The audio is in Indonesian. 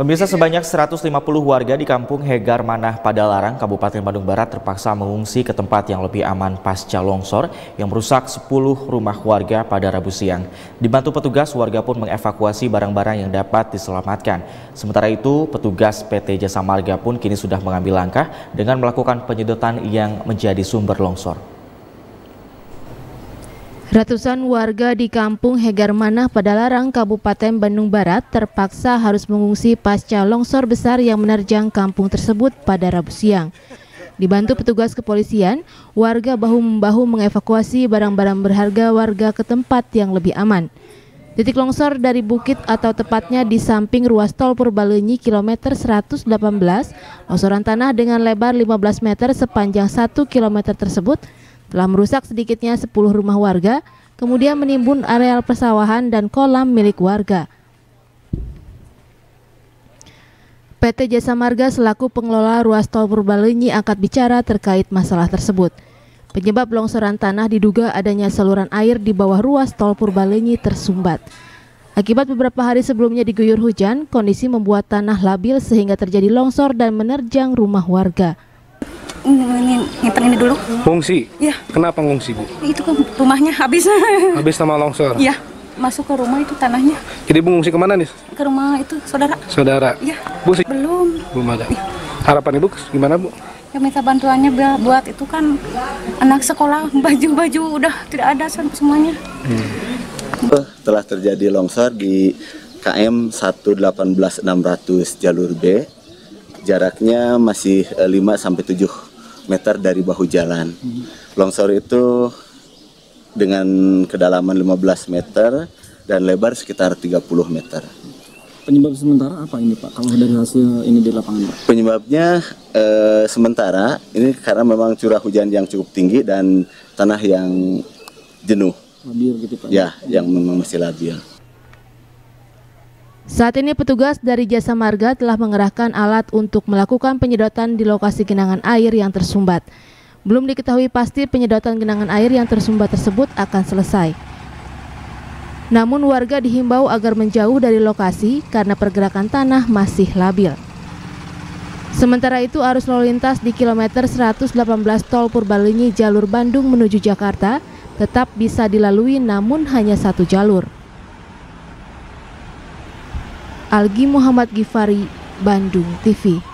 Pemirsa, sebanyak 150 warga di kampung Hegarmanah Padalarang, Kabupaten Bandung Barat terpaksa mengungsi ke tempat yang lebih aman pasca longsor yang merusak 10 rumah warga pada Rabu siang. Dibantu petugas, warga pun mengevakuasi barang-barang yang dapat diselamatkan. Sementara itu, petugas PT Jasa Marga pun kini sudah mengambil langkah dengan melakukan penyedotan yang menjadi sumber longsor. Ratusan warga di kampung Hegarmanah Padalarang, Kabupaten Bandung Barat terpaksa harus mengungsi pasca longsor besar yang menerjang kampung tersebut pada Rabu siang. Dibantu petugas kepolisian, warga bahu-membahu mengevakuasi barang-barang berharga warga ke tempat yang lebih aman. Titik longsor dari bukit atau tepatnya di samping ruas tol Purbaleunyi kilometer 118, longsoran tanah dengan lebar 15 meter sepanjang 1 kilometer tersebut telah merusak sedikitnya 10 rumah warga, kemudian menimbun areal persawahan dan kolam milik warga. PT Jasa Marga selaku pengelola ruas tol Purbaleunyi angkat bicara terkait masalah tersebut. Penyebab longsoran tanah diduga adanya saluran air di bawah ruas tol Purbaleunyi tersumbat. Akibat beberapa hari sebelumnya diguyur hujan, kondisi membuat tanah labil sehingga terjadi longsor dan menerjang rumah warga. Ini dulu. Ngungsi? Iya. Kenapa ngungsi, Bu? Itu kan rumahnya habis. Habis sama longsor? Iya. Masuk ke rumah itu tanahnya. Jadi Bu ngungsi kemana nih? Ke rumah itu saudara. Saudara? Iya. Bu sih? Belum ada. Iya. Harapan Ibu gimana, Bu? Ya minta bantuannya buat itu kan anak sekolah, baju-baju udah tidak ada semuanya. Telah terjadi longsor di KM 118.600 jalur B. Jaraknya masih 5-7 meter dari bahu jalan. Longsor itu dengan kedalaman 15 meter dan lebar sekitar 30 meter. Penyebab sementara apa ini, Pak? Kalau dari hasil ini di lapangan, Pak? Penyebabnya sementara ini karena memang curah hujan yang cukup tinggi dan tanah yang jenuh. Labil gitu, Pak? Ya, yang memang masih labil. Saat ini petugas dari Jasa Marga telah mengerahkan alat untuk melakukan penyedotan di lokasi genangan air yang tersumbat. Belum diketahui pasti penyedotan genangan air yang tersumbat tersebut akan selesai. Namun warga dihimbau agar menjauh dari lokasi karena pergerakan tanah masih labil. Sementara itu arus lalu lintas di kilometer 118 tol Purbaleunyi jalur Bandung menuju Jakarta tetap bisa dilalui namun hanya satu jalur. Algi Muhammad Gifari, Bandung TV.